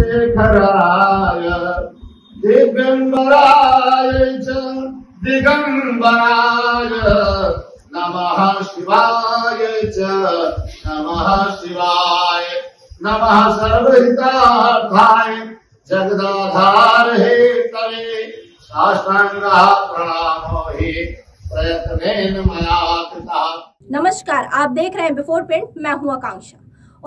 शेखराय दिगंबराय च दिगंबराय नमः शिवाय च नमः शिवाय नमः सर्वहितार्थाय जगदाधार हे तवे साष्टांग प्रणामो हे प्रयत्नेन मया कृतः। नमस्कार, आप देख रहे हैं बिफोर प्रिंट, मैं हूं आकांक्षा।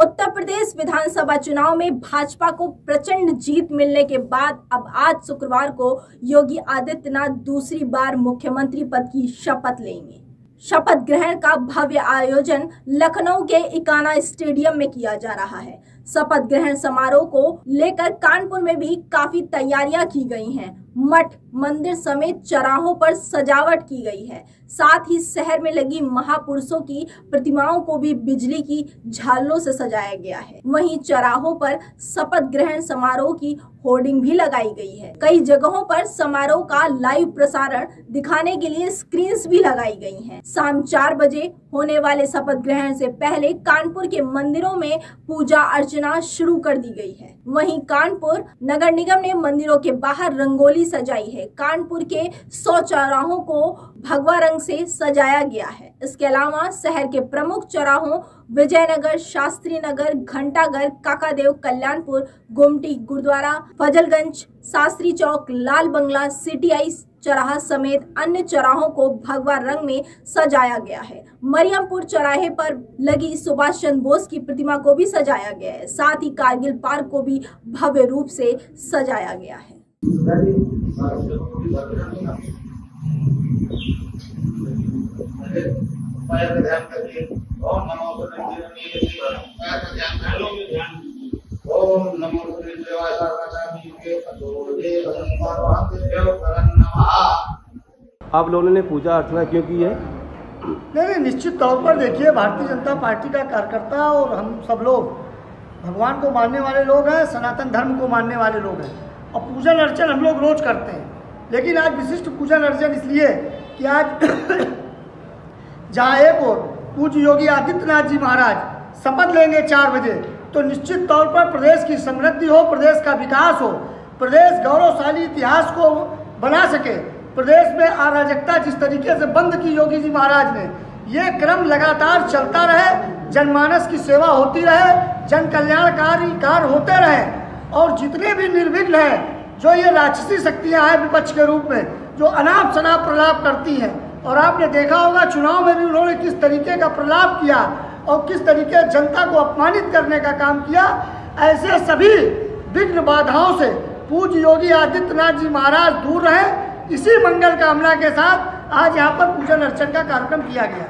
उत्तर प्रदेश विधानसभा चुनाव में भाजपा को प्रचंड जीत मिलने के बाद अब आज शुक्रवार को योगी आदित्यनाथ दूसरी बार मुख्यमंत्री पद की शपथ लेंगे। शपथ ग्रहण का भव्य आयोजन लखनऊ के इकाना स्टेडियम में किया जा रहा है। शपथ ग्रहण समारोह को लेकर कानपुर में भी काफी तैयारियां की गई हैं। मठ मंदिर समेत चौराहों पर सजावट की गई है। साथ ही शहर में लगी महापुरुषों की प्रतिमाओं को भी बिजली की झालरों से सजाया गया है। वहीं चौराहों पर शपथ ग्रहण समारोह की होर्डिंग भी लगाई गई है। कई जगहों पर समारोह का लाइव प्रसारण दिखाने के लिए स्क्रीन्स भी लगाई गई हैं। शाम 4 बजे होने वाले शपथ ग्रहण से पहले कानपुर के मंदिरों में पूजा अर्चना शुरू कर दी गई है। वहीं कानपुर नगर निगम ने मंदिरों के बाहर रंगोली सजाई है। कानपुर के 100 चौराहों को भगवा रंग से सजाया गया है। इसके अलावा शहर के प्रमुख चौराहों विजयनगर, शास्त्री नगर, घंटाघर, काका देव, कल्याणपुर, गोमटी गुरुद्वारा, फजलगंज, शास्त्री चौक, लाल बंगला, सिटीआई चौराहा समेत अन्य चौराहों को भगवा रंग में सजाया गया है। मरियमपुर चौराहे पर लगी सुभाष चंद्र बोस की प्रतिमा को भी सजाया गया है। साथ ही कारगिल पार्क को भी भव्य रूप से सजाया गया है। ओम नमो देवाय आप लोगों ने पूजा अर्चना क्यों की है? नहीं, निश्चित तौर पर देखिए, भारतीय जनता पार्टी का कार्यकर्ता और हम सब लोग भगवान को मानने वाले लोग हैं, सनातन धर्म को मानने वाले लोग हैं और पूजन अर्चन हम लोग रोज करते हैं। लेकिन आज विशिष्ट पूजन अर्चन इसलिए कि आज जहाँ एक और पूज्य योगी आदित्यनाथ जी महाराज शपथ लेंगे 4 बजे, तो निश्चित तौर पर प्रदेश की समृद्धि हो, प्रदेश का विकास हो, प्रदेश गौरवशाली इतिहास को बना सके। प्रदेश में अराजकता जिस तरीके से बंद की योगी जी महाराज ने, ये क्रम लगातार चलता रहे, जनमानस की सेवा होती रहे, जन कल्याणकारी कार्य होते रहे और जितने भी निर्विघ्न हैं, जो ये राक्षसी शक्तियाँ हैं विपक्ष के रूप में, जो अनाप शनाप प्रलाप करती हैं, और आपने देखा होगा चुनाव में भी उन्होंने किस तरीके का प्रलाप किया और किस तरीके जनता को अपमानित करने का काम किया। ऐसे सभी विघ्न बाधाओं से पूज्य योगी आदित्यनाथ जी महाराज दूर रहे, इसी मंगल कामना के साथ आज यहाँ पर पूजन अर्चन का कार्यक्रम किया गया।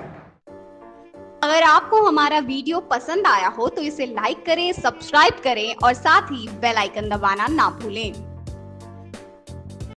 अगर आपको हमारा वीडियो पसंद आया हो तो इसे लाइक करें, सब्सक्राइब करें और साथ ही बेल आइकन दबाना ना भूलें।